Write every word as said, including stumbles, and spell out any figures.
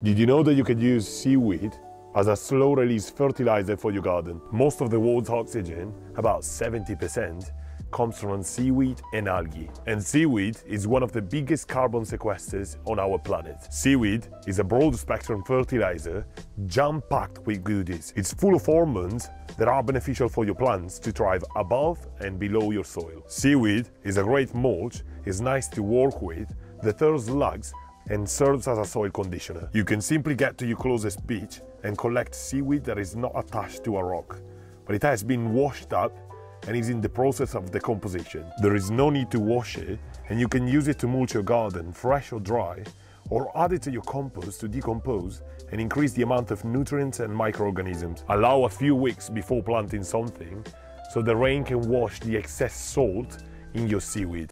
Did you know that you can use seaweed as a slow-release fertilizer for your garden? Most of the world's oxygen, about seventy percent, comes from seaweed and algae. And seaweed is one of the biggest carbon sequesters on our planet. Seaweed is a broad-spectrum fertilizer jam-packed with goodies. It's full of hormones that are beneficial for your plants to thrive above and below your soil. Seaweed is a great mulch, is nice to work with, deters slugs, and serves as a soil conditioner. You can simply get to your closest beach and collect seaweed that is not attached to a rock, but it has been washed up and is in the process of decomposition. There is no need to wash it, and you can use it to mulch your garden, fresh or dry, or add it to your compost to decompose and increase the amount of nutrients and microorganisms. Allow a few weeks before planting something so the rain can wash the excess salt in your seaweed.